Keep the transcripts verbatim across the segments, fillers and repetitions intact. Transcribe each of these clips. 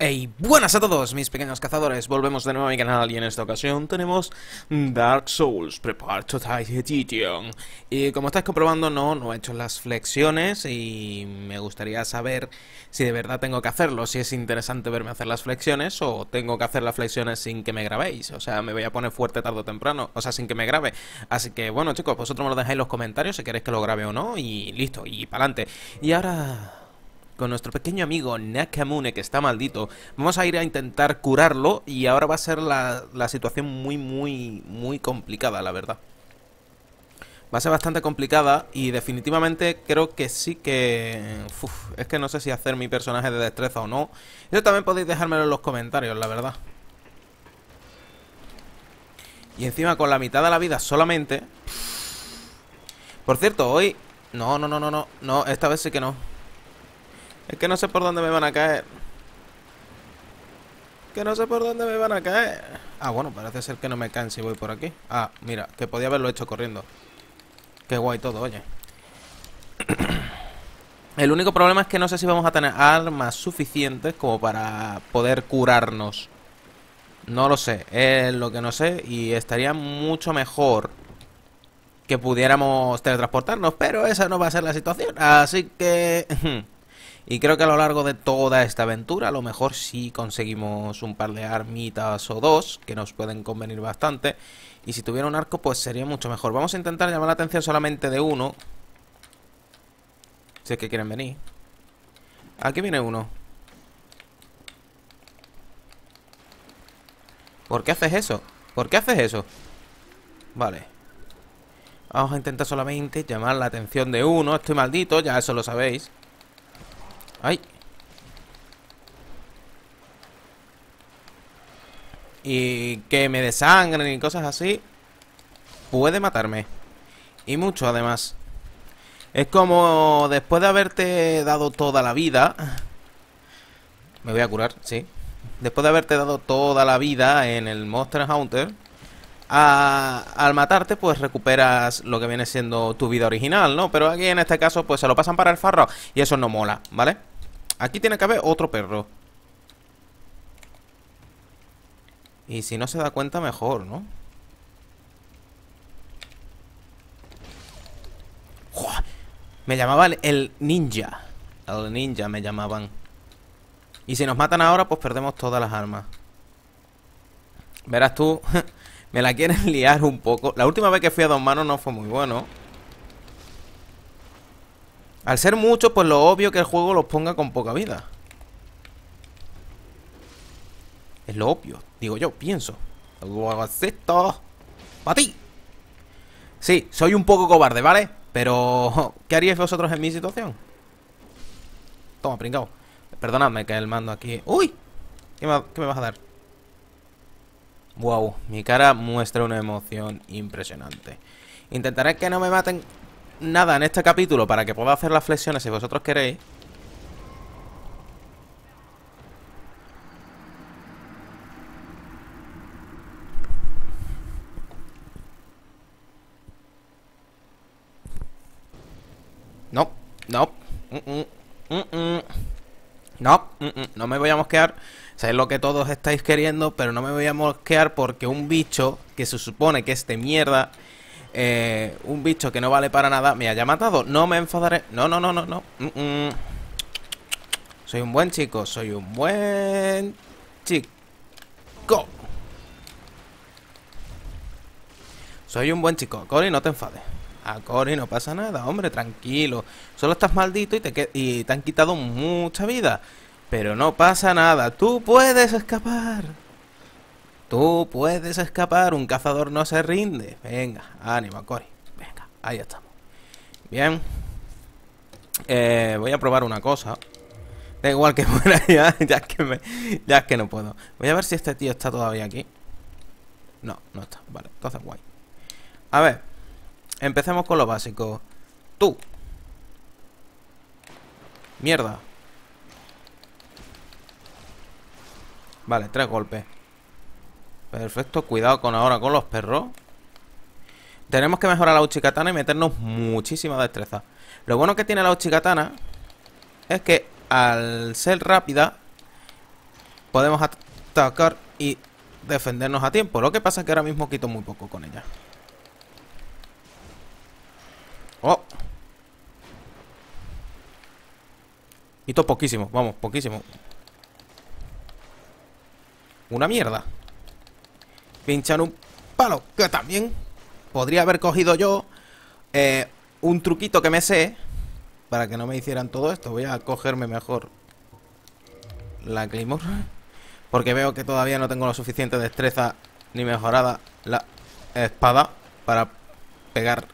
Hey, buenas a todos mis pequeños cazadores, volvemos de nuevo a mi canal y en esta ocasión tenemos Dark Souls, Prepare to Die Edition. Y como estáis comprobando, no, no he hecho las flexiones y me gustaría saber si de verdad tengo que hacerlo, si es interesante verme hacer las flexiones o tengo que hacer las flexiones sin que me grabéis. O sea, me voy a poner fuerte tarde o temprano, o sea, sin que me grabe. Así que bueno chicos, vosotros me lo dejáis en los comentarios si queréis que lo grabe o no y listo, y pa'lante. Y ahora... con nuestro pequeño amigo Nakamune, que está maldito. Vamos a ir a intentar curarlo y ahora va a ser la, la situación muy, muy, muy complicada, la verdad. Va a ser bastante complicada y definitivamente creo que sí que... Uf, es que no sé si hacer mi personaje de destreza o no. Eso también podéis dejármelo en los comentarios, la verdad. Y encima con la mitad de la vida solamente. Por cierto, hoy... No, no, no, no, no, no, esta vez sí que no. Es que no sé por dónde me van a caer. Que no sé por dónde me van a caer. Ah, bueno, parece ser que no me caen si voy por aquí. Ah, mira, que podía haberlo hecho corriendo. Qué guay todo, oye. El único problema es que no sé si vamos a tener armas suficientes como para poder curarnos. No lo sé, es lo que no sé. Y estaría mucho mejor que pudiéramos teletransportarnos, pero esa no va a ser la situación. Así que... Y creo que a lo largo de toda esta aventura a lo mejor sí conseguimos un par de armitas o dos, que nos pueden convenir bastante. Y si tuviera un arco pues sería mucho mejor. Vamos a intentar llamar la atención solamente de uno. Si es que quieren venir. Aquí viene uno. ¿Por qué haces eso? ¿Por qué haces eso? Vale. Vamos a intentar solamente llamar la atención de uno. Estoy maldito, ya eso lo sabéis. Ay. Y que me desangren y cosas así puede matarme. Y mucho además. Es como después de haberte dado toda la vida. Me voy a curar, sí. Después de haberte dado toda la vida en el Monster Hunter, a, al matarte pues recuperas lo que viene siendo tu vida original, ¿no? Pero aquí en este caso pues se lo pasan para el farro y eso no mola, ¿vale? Aquí tiene que haber otro perro. Y si no se da cuenta mejor, ¿no? ¡Jua! Me llamaban el ninja. El ninja me llamaban. Y si nos matan ahora pues perdemos todas las armas. Verás tú. Me la quieren liar un poco. La última vez que fui a dos manos no fue muy bueno. Al ser muchos, pues lo obvio que el juego los ponga con poca vida. Es lo obvio, digo yo, pienso. Luego esto. ¡Para ti! Sí, soy un poco cobarde, ¿vale? Pero, ¿qué haríais vosotros en mi situación? Toma, pringao. Perdonadme que el mando aquí... ¡Uy! ¿Qué me, qué me vas a dar? Wow, mi cara muestra una emoción impresionante. Intentaré que no me maten nada en este capítulo para que pueda hacer las flexiones si vosotros queréis. No, no, mm-mm, mm-mm. No, no me voy a mosquear. Sabéis lo que todos estáis queriendo, pero no me voy a mosquear porque un bicho que se supone que es de mierda, eh, un bicho que no vale para nada, me haya matado. No me enfadaré. No, no, no, no, no. Mm-mm. Soy un buen chico, soy un buen chico. Soy un buen chico. Akory, no te enfades. Akory, no pasa nada, hombre, tranquilo. Solo estás maldito y te, y te han quitado mucha vida. Pero no pasa nada, tú puedes escapar. Tú puedes escapar, un cazador no se rinde. Venga, ánimo, Akory. Venga, ahí estamos. Bien. Eh, voy a probar una cosa. Da igual que fuera ya, ya es que, me, ya es que no puedo. Voy a ver si este tío está todavía aquí. No, no está, vale, entonces guay. A ver, empecemos con lo básico. Tú. Mierda. Vale, tres golpes. Perfecto, cuidado con ahora con los perros. Tenemos que mejorar la Uchigatana y meternos muchísima destreza. Lo bueno que tiene la Uchigatana es que al ser rápida podemos atacar y defendernos a tiempo. Lo que pasa es que ahora mismo quito muy poco con ella. Oh. Quito poquísimo, vamos, poquísimo. Una mierda. Pinchan un palo, que también podría haber cogido yo eh, un truquito que me sé para que no me hicieran todo esto. Voy a cogerme mejor la Claymore, porque veo que todavía no tengo lo suficiente destreza ni mejorada la espada para pegar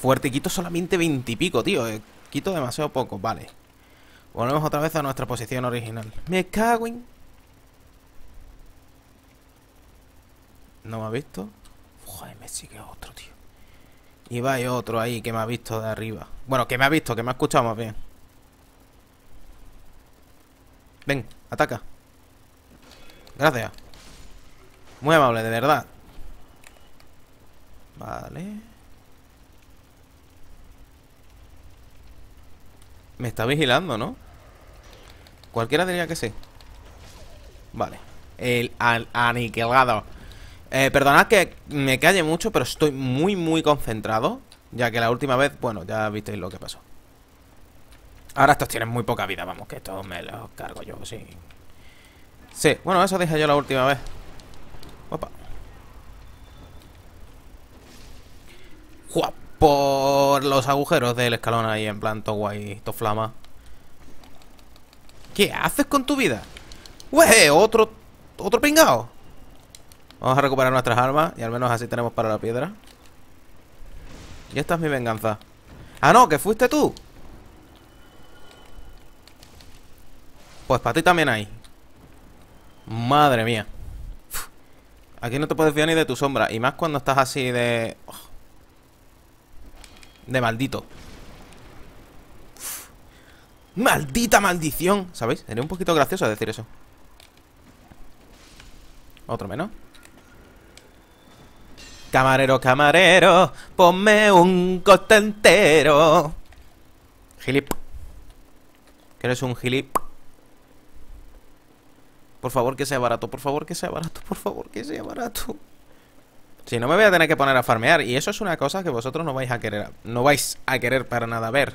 fuerte. Y quito solamente veinte y pico, tío. Eh, quito demasiado poco, vale. Volvemos otra vez a nuestra posición original. Me cago en... ¿No me ha visto? Joder, me sigue otro, tío. Y va y otro ahí que me ha visto de arriba. Bueno, que me ha visto, que me ha escuchado más bien. Ven, ataca. Gracias. Muy amable, de verdad. Vale. Me está vigilando, ¿no? Cualquiera diría que sí. Vale. El aniquilado. Eh, perdonad que me calle mucho, pero estoy muy, muy concentrado. Ya que la última vez, bueno, ya visteis lo que pasó. Ahora estos tienen muy poca vida, vamos, que estos me los cargo yo, sí. Sí, bueno, eso dije yo la última vez. Opa. ¡Guap! Por los agujeros del escalón ahí, en plan, to guay, to flama. ¿Qué haces con tu vida? ¡Wey! Otro, otro pingao. Vamos a recuperar nuestras armas y al menos así tenemos para la piedra. Y esta es mi venganza. ¡Ah, no! ¡Que fuiste tú! Pues para ti también hay. Madre mía. Uf. Aquí no te puedes fiar ni de tu sombra. Y más cuando estás así de... Oh. De maldito. Uf. ¡Maldita maldición! ¿Sabéis? Sería un poquito gracioso decir eso. Otro menos. Camarero, camarero, ponme un coste entero. Gilip. Que eres un gilip. Por favor, que sea barato, por favor, que sea barato, por favor, que sea barato. Si no, me voy a tener que poner a farmear. Y eso es una cosa que vosotros no vais a querer. No vais a querer para nada ver.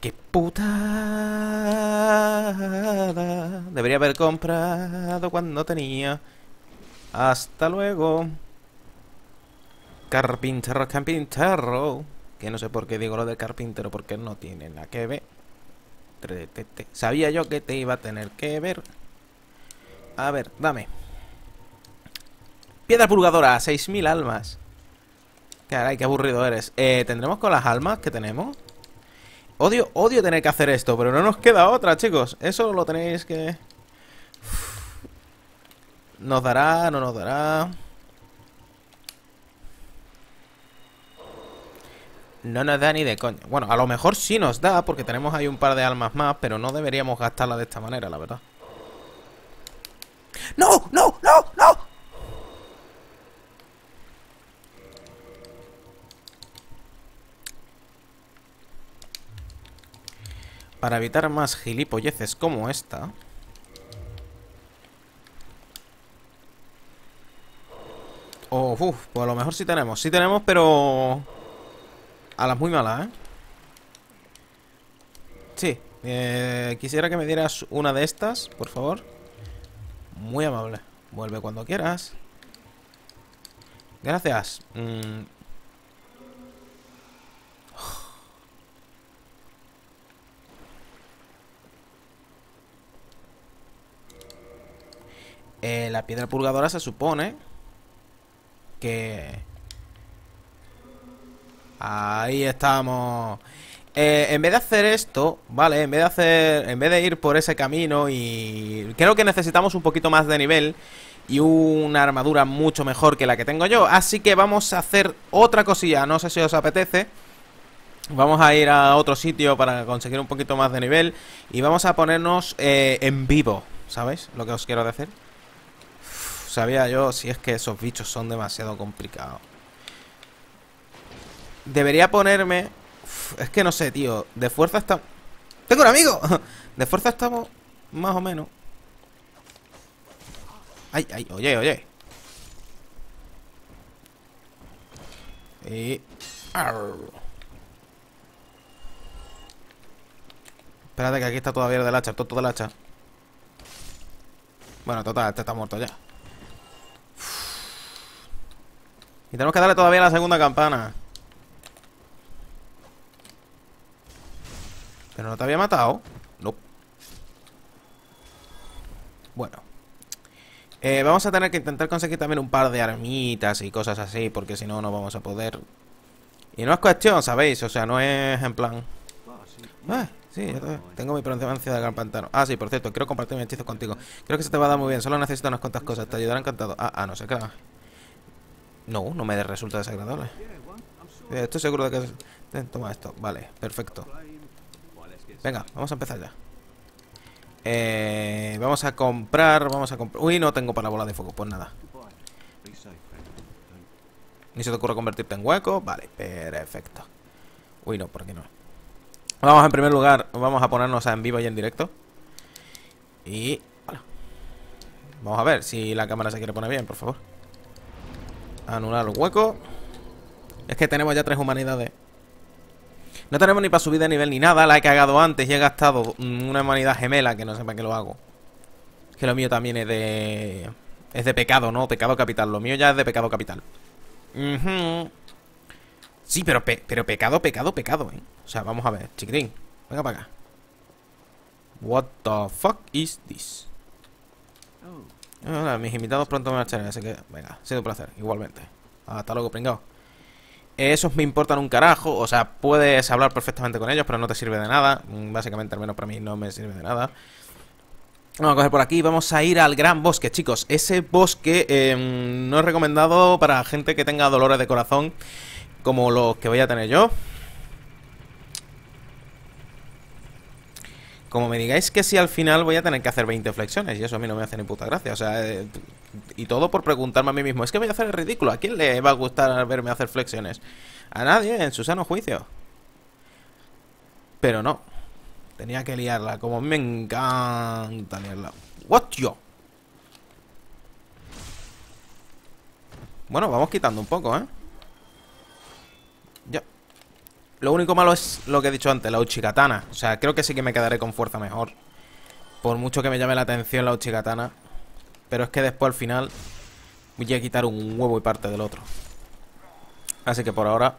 ¡Qué putada! Debería haber comprado cuando tenía. Hasta luego. Carpintero, carpintero. Que no sé por qué digo lo de carpintero, porque no tiene nada que ver. Sabía yo que te iba a tener que ver. A ver, dame. Piedra purgadora, seis mil almas. Caray, qué aburrido eres. eh, ¿Tendremos con las almas que tenemos? Odio, odio tener que hacer esto, pero no nos queda otra, chicos. Eso lo tenéis que... Uf. Nos dará, no nos dará. No nos da ni de coña. Bueno, a lo mejor sí nos da, porque tenemos ahí un par de almas más, pero no deberíamos gastarla de esta manera, la verdad. ¡No! ¡No! ¡No! ¡No! Para evitar más gilipolleces como esta. Oh, uff, pues a lo mejor sí tenemos. Sí tenemos, pero... A las muy malas, ¿eh? Sí, eh, quisiera que me dieras una de estas, por favor. Muy amable. Vuelve cuando quieras. Gracias. mm. eh, La piedra purgadora se supone que... Ahí estamos. eh, En vez de hacer esto, vale, en vez de hacer, en vez de ir por ese camino. Y creo que necesitamos un poquito más de nivel y una armadura mucho mejor que la que tengo yo. Así que vamos a hacer otra cosilla. No sé si os apetece. Vamos a ir a otro sitio para conseguir un poquito más de nivel. Y vamos a ponernos eh, en vivo. ¿Sabéis lo que os quiero decir? Uf, sabía yo, si es que esos bichos son demasiado complicados. Debería ponerme... Uf, es que no sé, tío. De fuerza estamos... ¡Tengo un amigo! De fuerza estamos... Más o menos. Ay, ay, oye, oye. Eh, Espérate que aquí está todavía el del hacha, el tonto del hacha. Bueno, total, este está muerto ya. Y tenemos que darle todavía la segunda campana. Pero no te había matado. No. Bueno. Eh, vamos a tener que intentar conseguir también un par de armitas y cosas así, porque si no, no vamos a poder. Y no es cuestión, ¿sabéis? O sea, no es en plan... Ah, sí, ya te... tengo mi pronunciancia de gran pantano. Ah, sí, por cierto, quiero compartir mis hechizos contigo. Creo que se te va a dar muy bien, solo necesito unas cuantas cosas. Te ayudará encantado. Ah, ah, no sé, claro. No, no me resulta desagradable. Estoy seguro de que... Toma esto, vale, perfecto. Venga, vamos a empezar ya. Eh, vamos a comprar, vamos a comprar... Uy, no tengo para bola de fuego, pues nada. Ni se te ocurre convertirte en hueco. Vale, perfecto. Uy, no, por aquí no. Vamos, en primer lugar, vamos a ponernos en vivo y en directo. Y... Hola. Vamos a ver si la cámara se quiere poner bien, por favor. Anular los huecos. Es que tenemos ya tres humanidades. No tenemos ni para subir de nivel ni nada. La he cagado antes y he gastado una humanidad gemela que no sé para qué lo hago. Es que lo mío también es de... Es de pecado, ¿no? Pecado capital. Lo mío ya es de pecado capital. Uh-huh. Sí, pero, pe pero pecado, pecado, pecado, ¿eh? O sea, vamos a ver, chiquitín. Venga para acá. What the fuck is this? Hola, mis invitados pronto me marcharé, así que venga, ha sido un placer, igualmente. Hasta luego, pringao. Esos me importan un carajo, o sea, puedes hablar perfectamente con ellos, pero no te sirve de nada. Básicamente, al menos para mí, no me sirve de nada. Vamos a coger por aquí, vamos a ir al gran bosque, chicos. Ese bosque eh, no es recomendado para gente que tenga dolores de corazón como los que voy a tener yo. Como me digáis que sí, al final voy a tener que hacer veinte flexiones. Y eso a mí no me hace ni puta gracia. O sea, eh, y todo por preguntarme a mí mismo. Es que voy a hacer el ridículo. ¿A quién le va a gustar verme hacer flexiones? A nadie, en su sano juicio. Pero no. Tenía que liarla. Como me encanta liarla. What yo? Bueno, vamos quitando un poco, ¿eh? Ya. Lo único malo es lo que he dicho antes, la Uchigatana. O sea, creo que sí que me quedaré con fuerza mejor. Por mucho que me llame la atención la Uchigatana. Pero es que después al final voy a quitar un huevo y parte del otro. Así que por ahora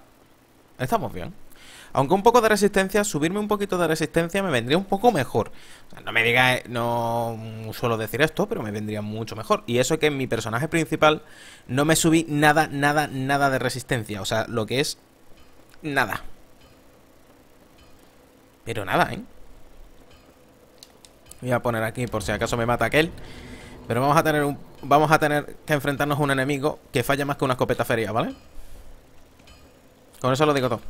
estamos bien. Aunque un poco de resistencia, subirme un poquito de resistencia me vendría un poco mejor. O sea, no me digáis, no suelo decir esto, pero me vendría mucho mejor. Y eso que en mi personaje principal no me subí nada, nada, nada de resistencia. O sea, lo que es nada. Pero nada, ¿eh? Voy a poner aquí por si acaso me mata aquel. Pero vamos a tener un, vamos a tener que enfrentarnos a un enemigo que falla más que una escopeta feria, ¿vale? Con eso lo digo todo.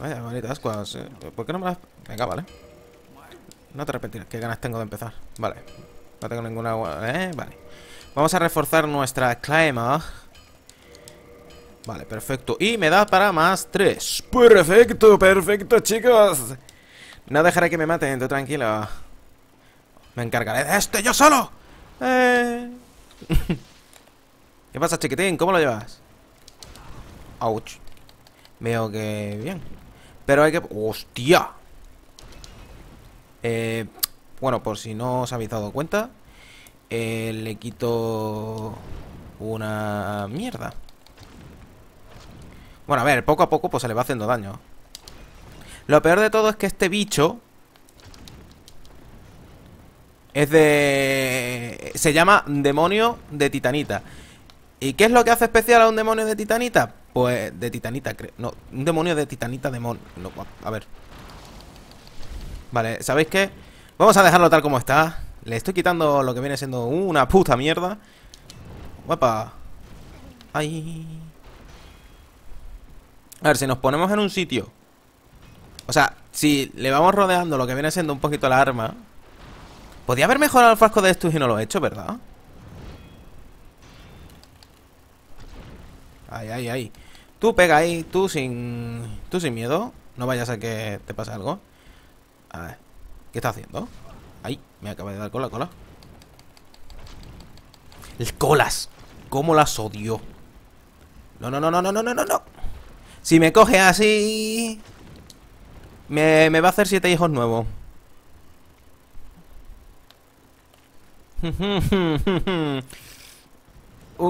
Vaya, bonita ascuas. ¿Por qué no me las...? Venga, vale. No te repetirás. Qué ganas tengo de empezar. Vale. No tengo ninguna agua. Eh, vale. Vamos a reforzar nuestra claima. Vale, perfecto. Y me da para más tres. Perfecto, perfecto, chicos. No dejaré que me maten, tú tranquilo. Me encargaré de esto yo solo. Eh... ¿Qué pasa, chiquitín? ¿Cómo lo llevas? Ouch. Veo que bien. Pero hay que... ¡Hostia! Eh... Bueno, por si no os habéis dado cuenta, eh, le quito una mierda. Bueno, a ver, poco a poco pues se le va haciendo daño. Lo peor de todo es que este bicho es de... Se llama demonio de titanita. ¿Y qué es lo que hace especial a un demonio de titanita? Pues de titanita, creo. No, un demonio de titanita demonio. No, a ver. Vale, ¿sabéis qué? Vamos a dejarlo tal como está. Le estoy quitando lo que viene siendo una puta mierda. Guapa. Ay... A ver, si nos ponemos en un sitio. O sea, si le vamos rodeando lo que viene siendo un poquito la arma. Podría haber mejorado el frasco de estos y no lo he hecho, ¿verdad? Ay, ay, ay. Tú pega ahí, tú sin... Tú sin miedo. No vayas a que te pase algo. A ver. ¿Qué estás haciendo? Ay, me acaba de dar con la cola. El colas. ¿Cómo las odio? No, no, no, no, no, no, no, no. Si me coge así... Me, me va a hacer siete hijos nuevos. Un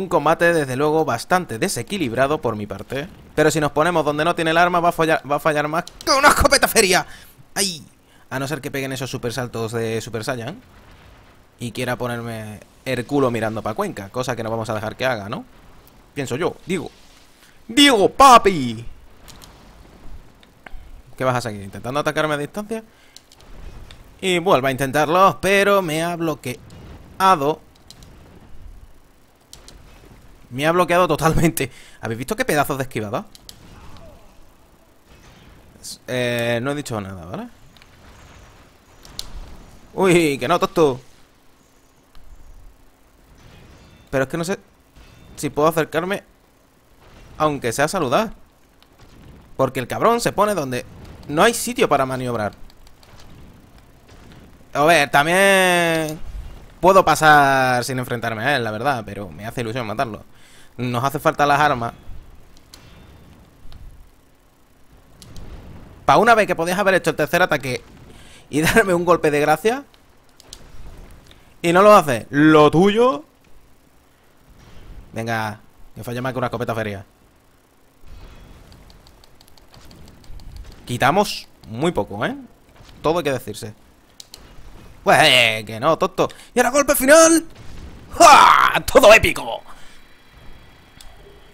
combate, desde luego, bastante desequilibrado por mi parte. Pero si nos ponemos donde no tiene el arma, va a fallar, va a fallar más que una escopeta feria. ¡Ay! A no ser que peguen esos super saltos de Super Saiyan y quiera ponerme el culo mirando para Cuenca, cosa que no vamos a dejar que haga, ¿no? Pienso yo, digo. ¡Digo, papi! ¿Qué vas a seguir? ¿Intentando atacarme a distancia? Y vuelvo a intentarlo, pero me ha bloqueado. Me ha bloqueado totalmente. ¿Habéis visto qué pedazos de esquivada? Eh, no he dicho nada, ¿vale? Uy, que no, tosto. Pero es que no sé si puedo acercarme, aunque sea saludar, porque el cabrón se pone donde no hay sitio para maniobrar. A ver, también puedo pasar sin enfrentarme a él, la verdad, pero me hace ilusión matarlo. Nos hace falta las armas. Para una vez que podías haber hecho el tercer ataque y darme un golpe de gracia y no lo haces. Lo tuyo. Venga, que falla más que una escopeta feria. Quitamos muy poco, ¿eh? Todo hay que decirse. Pues eh, que no, tonto. Y ahora golpe final. ¡Ja! Todo épico.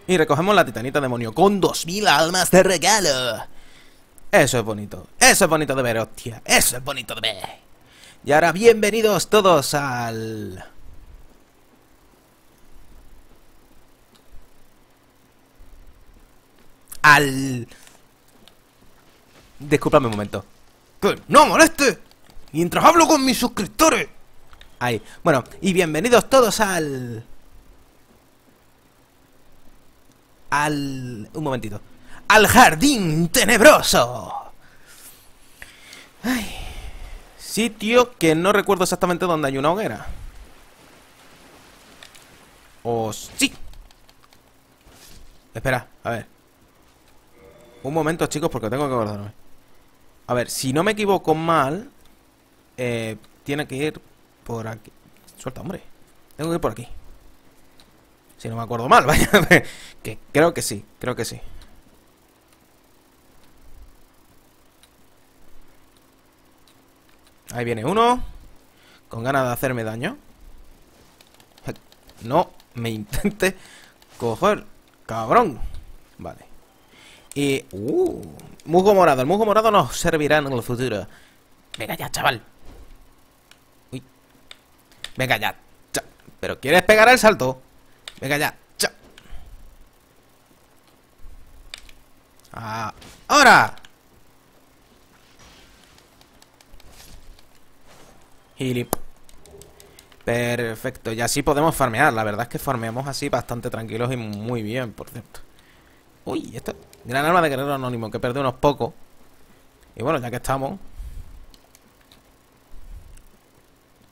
Y recogemos la titanita demonio con dos mil almas de regalo. Eso es bonito. Eso es bonito de ver, hostia. Eso es bonito de ver. Y ahora bienvenidos todos al... Al... Disculpadme un momento. ¡Que no moleste! Mientras hablo con mis suscriptores. Ahí. Bueno, y bienvenidos todos al... Al... Un momentito. Al jardín tenebroso. Ay. Sitio que no recuerdo exactamente dónde hay una hoguera. O sí. Espera, a ver. Un momento, chicos, porque tengo que acordarme. A ver, si no me equivoco mal, eh, tiene que ir por aquí. Suelta, hombre. Tengo que ir por aquí. Si no me acuerdo mal, vaya. Que creo que sí, creo que sí. Ahí viene uno. Con ganas de hacerme daño. No me intente coger, cabrón. Vale. Y... Uh, musgo morado. El musgo morado nos servirá en el futuro. Venga ya, chaval. Uy. Venga ya, cha. Pero ¿quieres pegar el salto? Venga ya, cha. Ah, ¡ahora! Gilip. Perfecto. Y así podemos farmear. La verdad es que farmeamos así bastante tranquilos y muy bien, por cierto. Uy, esta... Gran arma de guerrero anónimo, que perdí unos pocos. Y bueno, ya que estamos.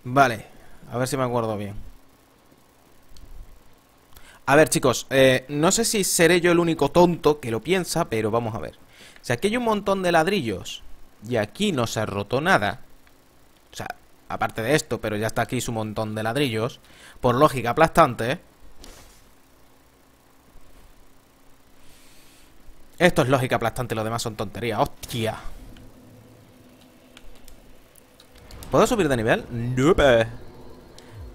Vale, a ver si me acuerdo bien. A ver, chicos, eh, no sé si seré yo el único tonto que lo piensa, pero vamos a ver. Si aquí hay un montón de ladrillos y aquí no se ha roto nada, o sea, aparte de esto, pero ya está aquí su montón de ladrillos, por lógica aplastante. Esto es lógica aplastante, lo demás son tonterías. ¡Hostia! ¿Puedo subir de nivel? No.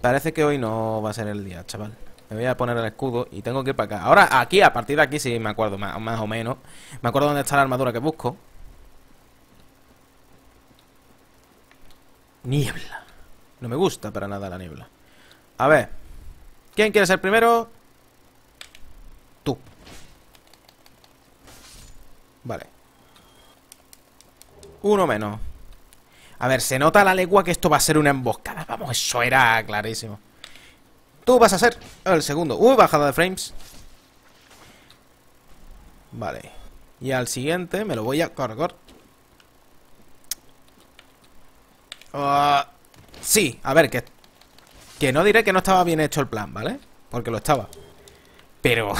Parece que hoy no va a ser el día, chaval. Me voy a poner el escudo y tengo que ir para acá. Ahora, aquí, a partir de aquí, sí me acuerdo, más, más o menos. Me acuerdo dónde está la armadura que busco. Niebla. No me gusta para nada la niebla. A ver. ¿Quién quiere ser primero? Tú. Vale. Uno menos. A ver, se nota a la legua que esto va a ser una emboscada. Vamos, eso era clarísimo. Tú vas a ser el segundo. Uy, bajada de frames. Vale. Y al siguiente me lo voy a cargar. Uh, sí, a ver, que, que no diré que no estaba bien hecho el plan, ¿vale? Porque lo estaba. Pero,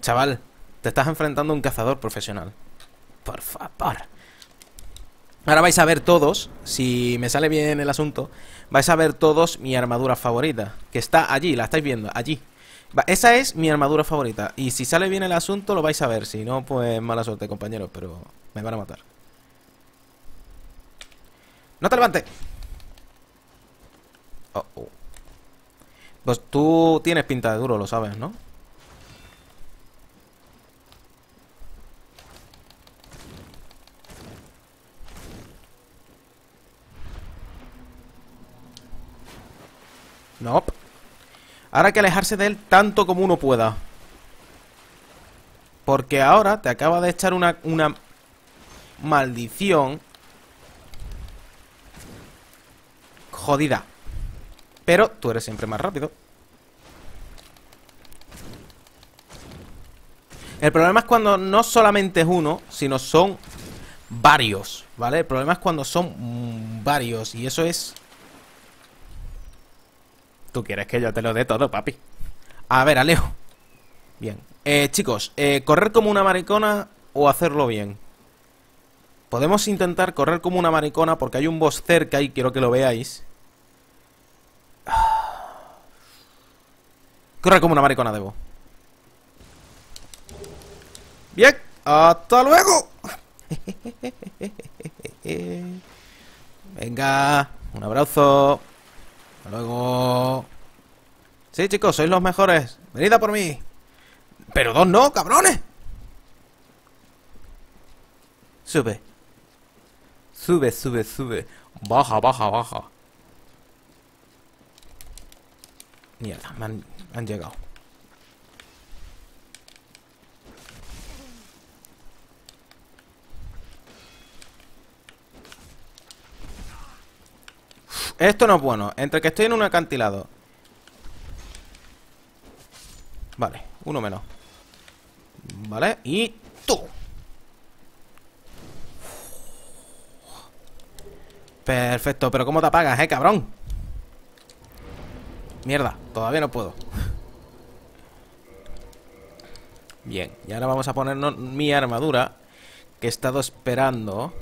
chaval, te estás enfrentando a un cazador profesional. Por favor. Ahora vais a ver todos, si me sale bien el asunto, vais a ver todos mi armadura favorita, que está allí, la estáis viendo, allí. Va, esa es mi armadura favorita, y si sale bien el asunto lo vais a ver, si no, pues mala suerte, compañeros, pero me van a matar. ¡No te levantes! Oh, oh. Pues tú tienes pinta de duro, lo sabes, ¿no? No. Nope. Ahora hay que alejarse de él tanto como uno pueda. Porque ahora te acaba de echar una, una maldición jodida. Pero tú eres siempre más rápido. El problema es cuando no solamente es uno, sino son varios, ¿vale? El problema es cuando son varios y eso es... Tú quieres que yo te lo dé todo, papi. A ver, Alejo. Bien. Eh, chicos, eh, correr como una maricona o hacerlo bien. Podemos intentar correr como una maricona porque hay un boss cerca y quiero que lo veáis. Corre como una maricona, debo. Bien. ¡Hasta luego! Venga. Un abrazo. Hasta luego. Sí, chicos, sois los mejores. Venid a por mí. Pero dos no, cabrones. Sube. Sube, sube, sube. Baja, baja, baja. Mierda, me han, me han llegado. Esto no es bueno. Entre que estoy en un acantilado. Vale, uno menos. Vale, y tú. Perfecto, pero ¿cómo te apagas, eh, cabrón? Mierda, todavía no puedo. Bien, y ahora vamos a ponernos mi armadura, que he estado esperando.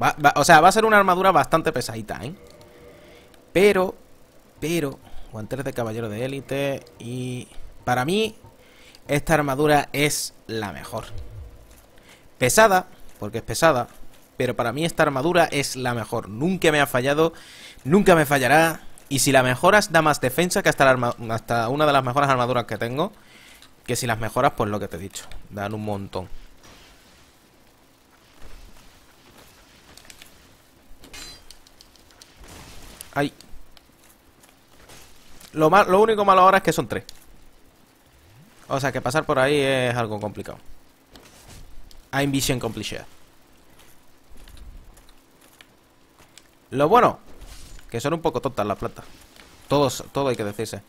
Va, va, o sea, va a ser una armadura bastante pesadita, ¿eh? Pero, pero, guantes de caballero de élite. Y para mí, esta armadura es la mejor. Pesada, porque es pesada. Pero para mí esta armadura es la mejor. Nunca me ha fallado, nunca me fallará. Y si la mejoras da más defensa que hasta, la arma, hasta una de las mejores armaduras que tengo. Que si las mejoras, pues lo que te he dicho, dan un montón. Ay. Lo, mal, lo único malo ahora es que son tres. O sea que pasar por ahí es algo complicado. I'm vision completion. Lo bueno, que son un poco tontas las plantas. Todos, todo hay que decirse.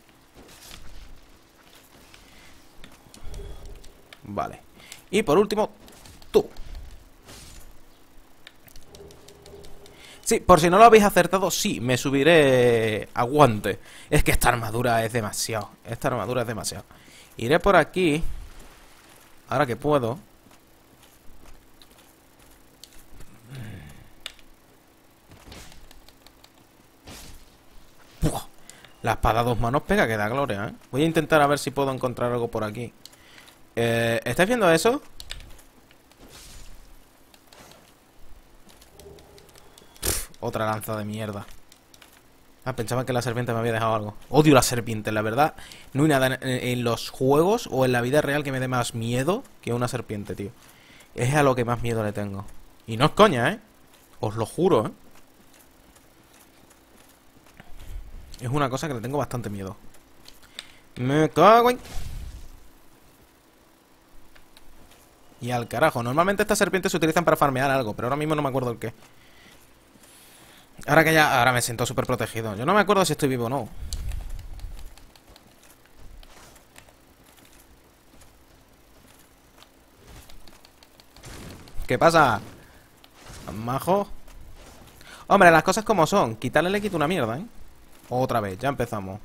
Vale. Y por último, tú. Sí, por si no lo habéis acertado, sí, me subiré a guante. Es que esta armadura es demasiado. Esta armadura es demasiado. Iré por aquí. Ahora que puedo. Pua. La espada a dos manos pega que da gloria, ¿eh? Voy a intentar a ver si puedo encontrar algo por aquí. Eh, ¿Estáis viendo eso? Otra lanza de mierda. Ah, pensaba que la serpiente me había dejado algo. Odio las serpientes, la verdad. No hay nada en, en los juegos o en la vida real que me dé más miedo que una serpiente, tío. Es a lo que más miedo le tengo. Y no es coña, ¿eh? Os lo juro, ¿eh? Es una cosa que le tengo bastante miedo. Me cago en... Y al carajo. Normalmente estas serpientes se utilizan para farmear algo, pero ahora mismo no me acuerdo el qué. Ahora que ya... Ahora me siento súper protegido. Yo no me acuerdo si estoy vivo o no. ¿Qué pasa? ¿Majo? Hombre, las cosas como son. Quitarle le quita una mierda, ¿eh? Otra vez, ya empezamos.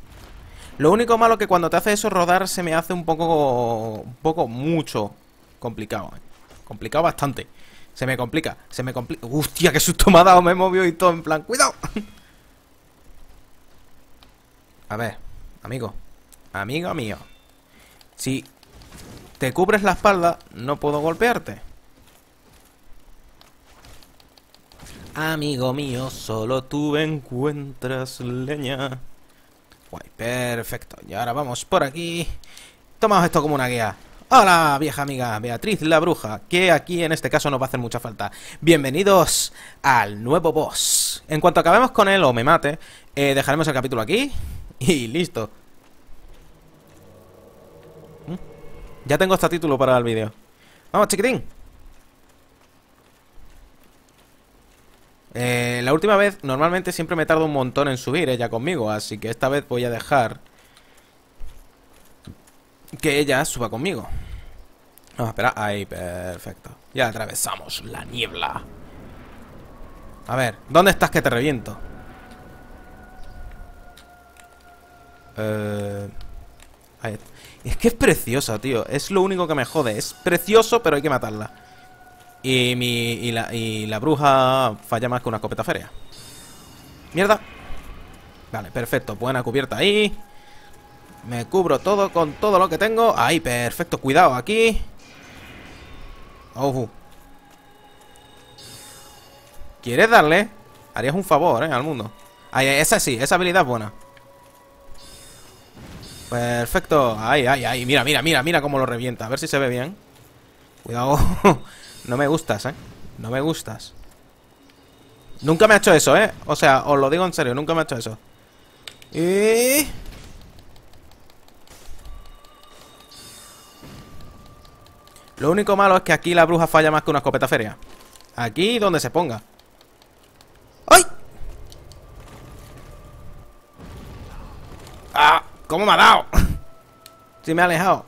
Lo único malo es que cuando te hace eso rodar se me hace un poco... Un poco mucho complicado, ¿eh? Complicado bastante. Se me complica, se me complica. ¡Hostia, qué susto me ha dado! Me he movido y todo en plan... ¡Cuidado! A ver, amigo. Amigo mío. Si te cubres la espalda, no puedo golpearte. Amigo mío, solo tú encuentras leña. Guay, perfecto. Y ahora vamos por aquí. Tomamos esto como una guía. Hola, vieja amiga, Beatriz la bruja, que aquí en este caso nos va a hacer mucha falta. Bienvenidos al nuevo boss. En cuanto acabemos con él o me mate, eh, dejaremos el capítulo aquí y listo. Ya tengo hasta título para el vídeo. Vamos, chiquitín. Eh, la última vez, normalmente siempre me tardo un montón en subir ella conmigo, así que esta vez voy a dejar que ella suba conmigo. Vamos a esperar. Ahí, perfecto. Ya atravesamos la niebla. A ver, ¿dónde estás que te reviento? Eh... Ahí está. Es que es preciosa, tío. Es lo único que me jode. Es precioso, pero hay que matarla. Y mi y la, y la bruja falla más que una escopeta feria. Mierda. Vale, perfecto. Buena cubierta ahí. Me cubro todo con todo lo que tengo. Ahí, perfecto. Cuidado aquí. Ojo. ¿Quieres darle? Harías un favor, ¿eh? Al mundo. Ahí, esa sí. Esa habilidad es buena. Perfecto, ay, ay, ay, mira, mira, mira, mira cómo lo revienta, a ver si se ve bien. Cuidado, no me gustas, eh, no me gustas. Nunca me ha hecho eso, eh, o sea, os lo digo en serio, nunca me ha hecho eso. Y... Lo único malo es que aquí la bruja falla más que una escopeta feria. Aquí donde se ponga. ¡Ay! ¡Ah! ¿Cómo me ha dado? Sí, me ha alejado.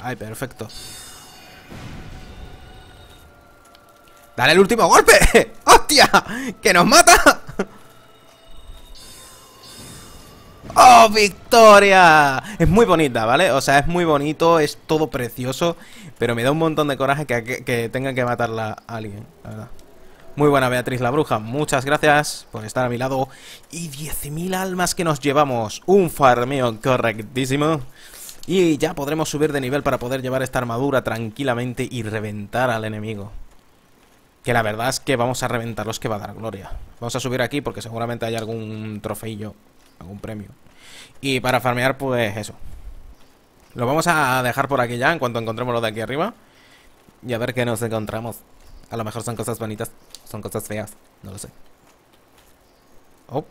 Ay, perfecto. Dale el último golpe. ¡Hostia! ¡Que nos mata! ¡Oh, victoria! Es muy bonita, ¿vale? O sea, es muy bonito, es todo precioso. Pero me da un montón de coraje que, que, que tengan que matarla a alguien, la verdad. Muy buena, Beatriz la bruja, muchas gracias por estar a mi lado. Y diez mil almas que nos llevamos. Un farmeo correctísimo. Y ya podremos subir de nivel para poder llevar esta armadura tranquilamente y reventar al enemigo. Que la verdad es que vamos a reventarlos, que va a dar gloria. Vamos a subir aquí porque seguramente hay algún trofeillo, algún premio. Y para farmear, pues eso. Lo vamos a dejar por aquí ya en cuanto encontremos lo de aquí arriba. Y a ver qué nos encontramos. A lo mejor son cosas bonitas, son cosas feas, no lo sé. Oh.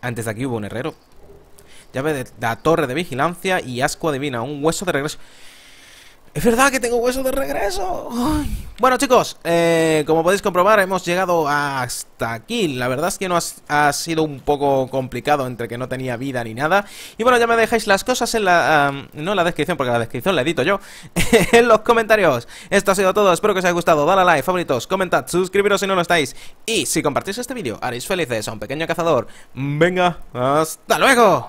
Antes aquí hubo un herrero. Llave de la torre de vigilancia y ascua divina, un hueso de regreso. Es verdad que tengo hueso de regreso. Ay. Bueno, chicos, eh, como podéis comprobar, hemos llegado hasta aquí. La verdad es que no ha, ha sido un poco complicado, entre que no tenía vida ni nada. Y bueno, ya me dejáis las cosas en la... Um, no en la descripción, porque la descripción la edito yo. En los comentarios. Esto ha sido todo, espero que os haya gustado. Dale a like, favoritos, comentad, suscribiros si no lo estáis. Y si compartís este vídeo, haréis felices a un pequeño cazador. Venga, hasta luego.